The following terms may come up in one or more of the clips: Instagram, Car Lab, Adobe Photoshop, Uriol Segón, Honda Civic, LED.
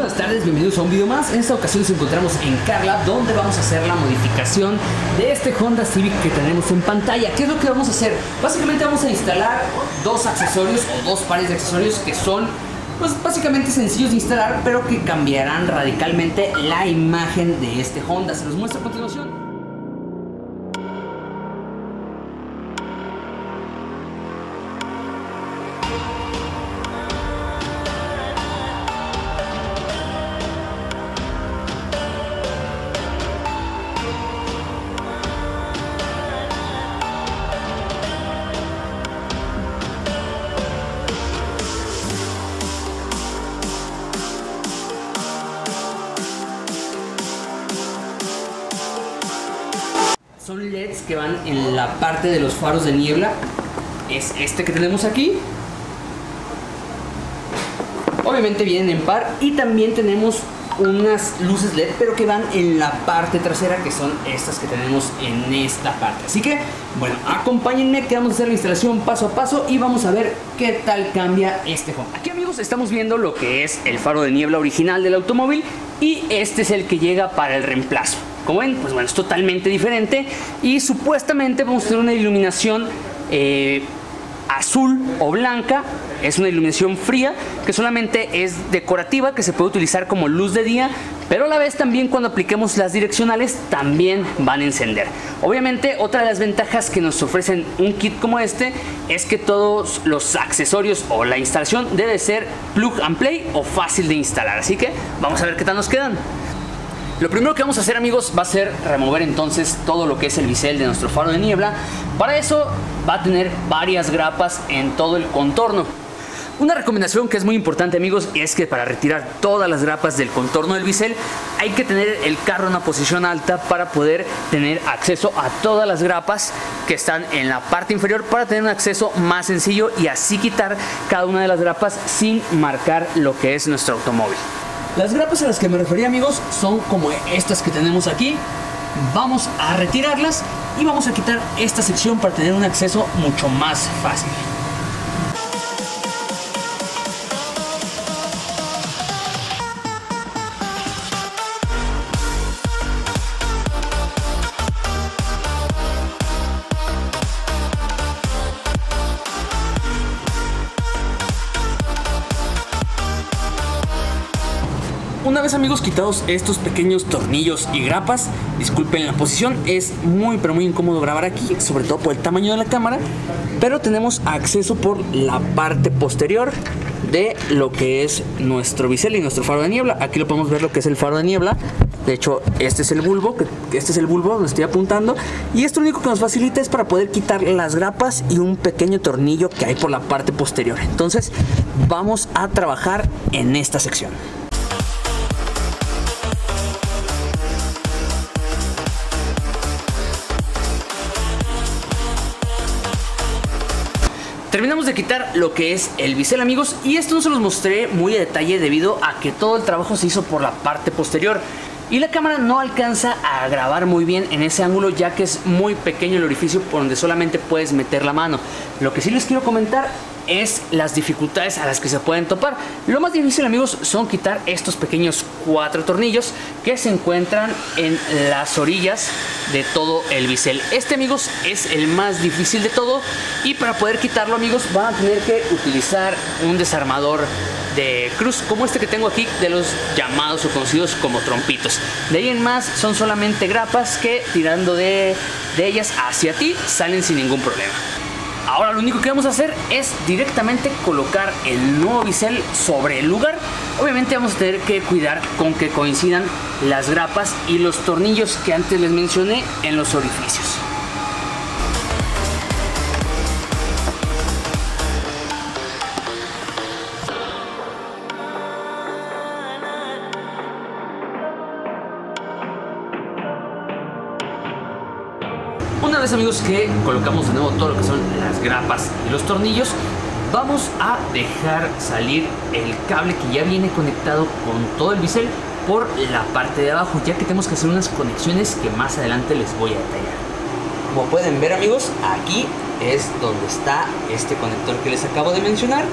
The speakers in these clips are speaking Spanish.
buenas tardes, bienvenidos a un video más. En esta ocasión nos encontramos en Car Lab, donde vamos a hacer la modificación de este Honda Civic que tenemos en pantalla. ¿Qué es lo que vamos a hacer? Básicamente vamos a instalar dos accesorios o dos pares de accesorios que son pues básicamente sencillos de instalar, pero que cambiarán radicalmente la imagen de este Honda. Se los muestro a continuación. Son LEDs que van en la parte de los faros de niebla. Es este que tenemos aquí. Obviamente vienen en par. Y también tenemos unas luces LED, pero que van en la parte trasera, que son estas que tenemos en esta parte. Así que, bueno, acompáñenme que vamos a hacer la instalación paso a paso y vamos a ver qué tal cambia este Honda. Aquí, amigos, estamos viendo lo que es el faro de niebla original del automóvil. Y este es el que llega para el reemplazo. Como ven, pues bueno, es totalmente diferente y supuestamente vamos a tener una iluminación azul o blanca. Es una iluminación fría que solamente es decorativa, que se puede utilizar como luz de día, pero a la vez también cuando apliquemos las direccionales también van a encender. Obviamente otra de las ventajas que nos ofrecen un kit como este es que todos los accesorios o la instalación debe ser plug and play o fácil de instalar, así que vamos a ver qué tal nos quedan. Lo primero que vamos a hacer, amigos, va a ser remover entonces todo lo que es el bisel de nuestro faro de niebla. Para eso va a tener varias grapas en todo el contorno. Una recomendación que es muy importante, amigos, es que para retirar todas las grapas del contorno del bisel hay que tener el carro en una posición alta para poder tener acceso a todas las grapas que están en la parte inferior, para tener un acceso más sencillo y así quitar cada una de las grapas sin marcar lo que es nuestro automóvil. Las grapas a las que me refería, amigos, son como estas que tenemos aquí. Vamos a retirarlas y vamos a quitar esta sección para tener un acceso mucho más fácil. Una vez, amigos, quitados estos pequeños tornillos y grapas, disculpen la posición, es muy pero muy incómodo grabar aquí, sobre todo por el tamaño de la cámara, pero tenemos acceso por la parte posterior de lo que es nuestro bisel y nuestro faro de niebla. Aquí lo podemos ver lo que es el faro de niebla. De hecho, este es el bulbo, donde estoy apuntando, y esto lo único que nos facilita es para poder quitar las grapas y un pequeño tornillo que hay por la parte posterior. Entonces vamos a trabajar en esta sección. Terminamos de quitar lo que es el bisel, amigos, y esto no se los mostré muy a detalle debido a que todo el trabajo se hizo por la parte posterior y la cámara no alcanza a grabar muy bien en ese ángulo, ya que es muy pequeño el orificio por donde solamente puedes meter la mano. Lo que sí les quiero comentar es las dificultades a las que se pueden topar. Lo más difícil, amigos, son quitar estos pequeños 4 tornillos que se encuentran en las orillas de todo el bisel. Este, amigos, es el más difícil de todo, y para poder quitarlo, amigos, van a tener que utilizar un desarmador de cruz como este que tengo aquí, de los llamados o conocidos como trompitos. De ahí en más son solamente grapas que, tirando de ellas hacia ti, salen sin ningún problema. Ahora lo único que vamos a hacer es directamente colocar el nuevo bisel sobre el lugar. Obviamente vamos a tener que cuidar con que coincidan las grapas y los tornillos que antes les mencioné en los orificios. Una vez, amigos, que colocamos de nuevo todo lo que son las grapas y los tornillos, vamos a dejar salir el cable que ya viene conectado con todo el bisel por la parte de abajo, ya que tenemos que hacer unas conexiones que más adelante les voy a detallar. Como pueden ver, amigos, aquí es donde está este conector que les acabo de mencionar,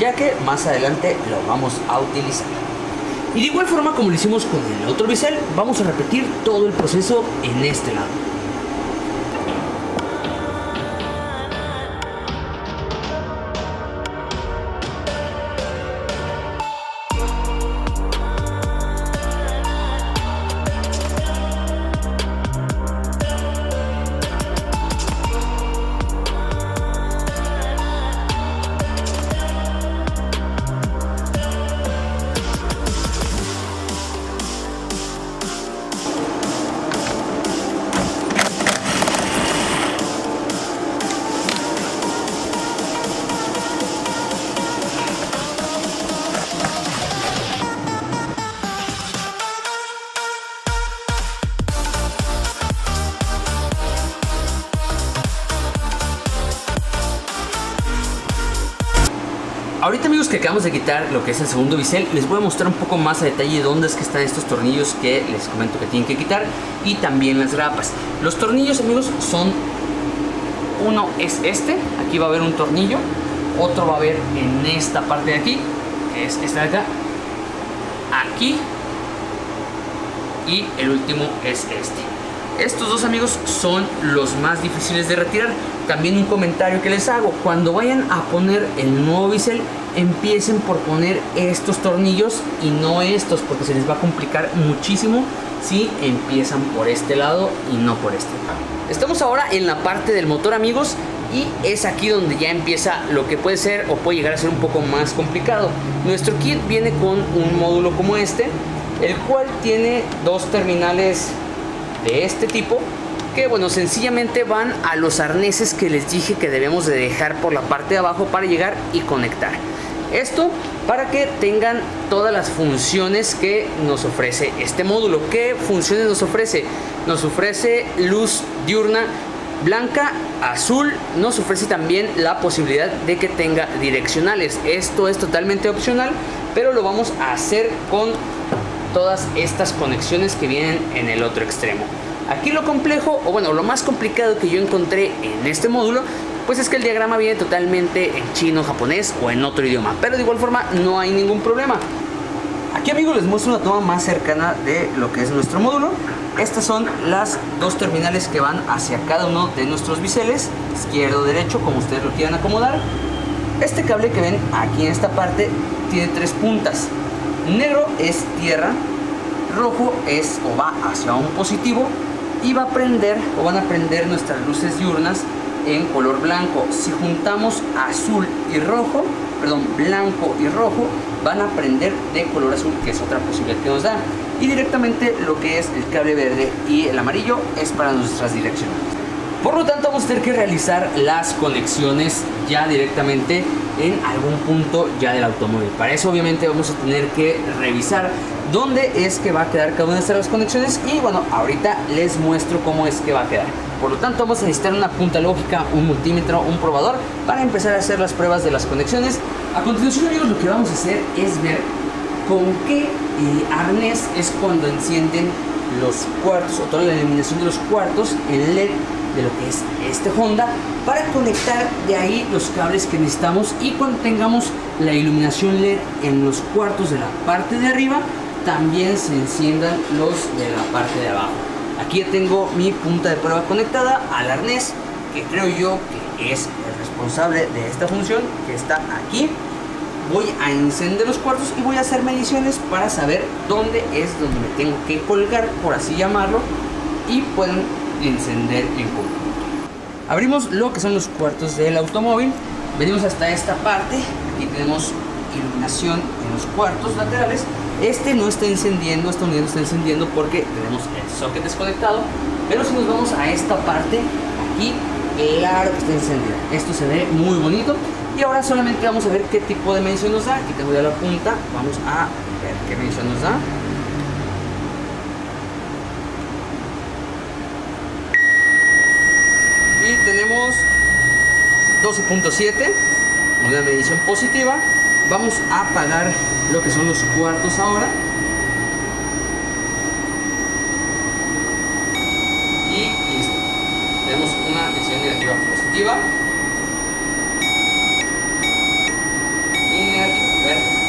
ya que más adelante lo vamos a utilizar. Y de igual forma como lo hicimos con el otro bisel, vamos a repetir todo el proceso en este lado. Ahorita, amigos, que acabamos de quitar lo que es el segundo bisel, les voy a mostrar un poco más a detalle dónde es que están estos tornillos que les comento que tienen que quitar, y también las grapas. Los tornillos, amigos, son, uno es este, aquí va a haber un tornillo, otro va a haber en esta parte de aquí, que es esta de acá, aquí, y el último es este. Estos dos, amigos, son los más difíciles de retirar. También un comentario que les hago: cuando vayan a poner el nuevo bisel, empiecen por poner estos tornillos y no estos, porque se les va a complicar muchísimo si empiezan por este lado y no por este. Estamos ahora en la parte del motor, amigos, y es aquí donde ya empieza lo que puede ser o puede llegar a ser un poco más complicado. Nuestro kit viene con un módulo como este, el cual tiene dos terminales de este tipo, que bueno, sencillamente van a los arneses que les dije que debemos de dejar por la parte de abajo para llegar y conectar. Esto para que tengan todas las funciones que nos ofrece este módulo. ¿Qué funciones nos ofrece? Nos ofrece luz diurna blanca, azul, nos ofrece también la posibilidad de que tenga direccionales. Esto es totalmente opcional, pero lo vamos a hacer con todas estas conexiones que vienen en el otro extremo. Aquí lo complejo, o bueno, lo más complicado que yo encontré en este módulo, pues es que el diagrama viene totalmente en chino, japonés o en otro idioma, pero de igual forma no hay ningún problema. Aquí, amigos, les muestro una toma más cercana de lo que es nuestro módulo. Estas son las dos terminales que van hacia cada uno de nuestros biseles, izquierdo, derecho, como ustedes lo quieran acomodar. Este cable que ven aquí en esta parte tiene tres puntas. Negro es tierra, rojo es o va hacia un positivo, y va a prender o van a prender nuestras luces diurnas en color blanco. Si juntamos azul y rojo, perdón, blanco y rojo, van a prender de color azul, que es otra posibilidad que nos da. Y directamente lo que es el cable verde y el amarillo es para nuestras direccionales. Por lo tanto, vamos a tener que realizar las conexiones ya directamente en algún punto ya del automóvil. Para eso, obviamente, vamos a tener que revisar dónde es que va a quedar cada una de estas conexiones, y bueno, ahorita les muestro cómo es que va a quedar. Por lo tanto, vamos a necesitar una punta lógica, un multímetro, un probador para empezar a hacer las pruebas de las conexiones. A continuación, amigos, lo que vamos a hacer es ver con qué arnés es cuando encienden los cuartos, o toda la iluminación de los cuartos en LED de lo que es este Honda, para conectar de ahí los cables que necesitamos, y cuando tengamos la iluminación LED en los cuartos de la parte de arriba, también se enciendan los de la parte de abajo. Aquí ya tengo mi punta de prueba conectada al arnés, que creo yo que es el responsable de esta función, que está aquí. Voy a encender los cuartos y voy a hacer mediciones para saber dónde es donde me tengo que colgar, por así llamarlo, y pueden encender en conjunto. Abrimos lo que son los cuartos del automóvil, venimos hasta esta parte, aquí tenemos iluminación en los cuartos laterales. Este no está encendiendo, esta unidad no está encendiendo porque tenemos el socket desconectado, pero si nos vamos a esta parte, aquí, claro que está encendida. Esto se ve muy bonito, y ahora solamente vamos a ver qué tipo de medición nos da. Aquí tengo ya la punta, vamos a ver qué medición nos da. Y tenemos 12.7, una medición positiva. Vamos a apagar lo que son los cuartos ahora, y listo, tenemos una medición negativa positiva y negativa verde.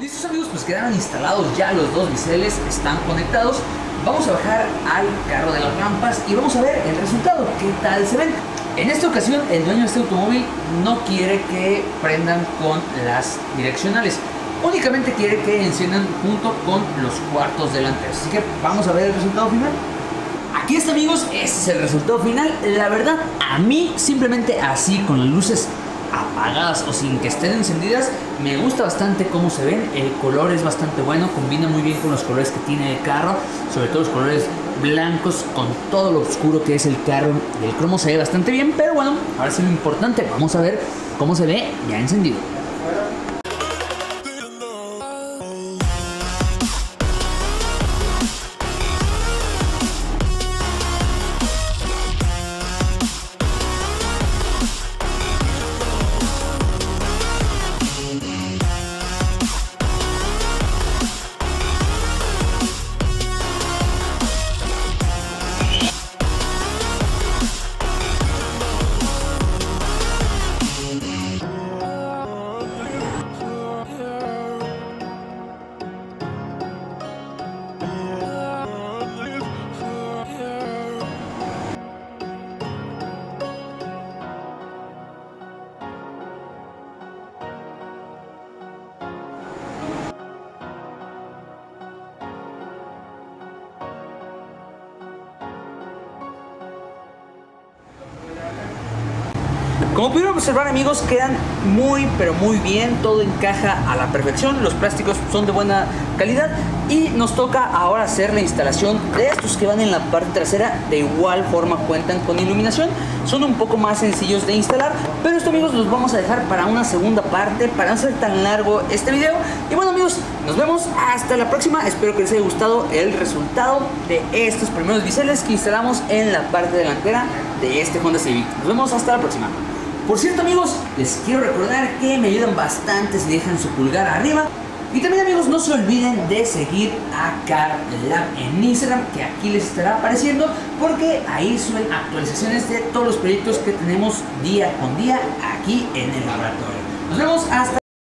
Listos amigos, pues quedaron instalados ya los dos biseles, están conectados. Vamos a bajar al carro de las rampas y vamos a ver el resultado, qué tal se ven. En esta ocasión el dueño de este automóvil no quiere que prendan con las direccionales, únicamente quiere que enciendan junto con los cuartos delanteros. Así que vamos a ver el resultado final. Aquí está amigos, este es el resultado final. La verdad, a mí simplemente así con las luces apagadas o sin que estén encendidas, me gusta bastante cómo se ven. El color es bastante bueno, combina muy bien con los colores que tiene el carro, sobre todo los colores blancos con todo lo oscuro que es el carro. El cromo se ve bastante bien, pero bueno, ahora sí lo importante, vamos a ver cómo se ve ya encendido. Como pudieron observar amigos, quedan muy pero muy bien, todo encaja a la perfección, los plásticos son de buena calidad y nos toca ahora hacer la instalación de estos que van en la parte trasera. De igual forma cuentan con iluminación, son un poco más sencillos de instalar, pero esto amigos los vamos a dejar para una segunda parte, para no ser tan largo este video. Y bueno amigos, nos vemos hasta la próxima, espero que les haya gustado el resultado de estos primeros biseles que instalamos en la parte delantera de este Honda Civic. Nos vemos hasta la próxima. Por cierto amigos, les quiero recordar que me ayudan bastante si dejan su pulgar arriba. Y también amigos, no se olviden de seguir a Car Lab en Instagram, que aquí les estará apareciendo, porque ahí suben actualizaciones de todos los proyectos que tenemos día con día aquí en el laboratorio. Nos vemos hasta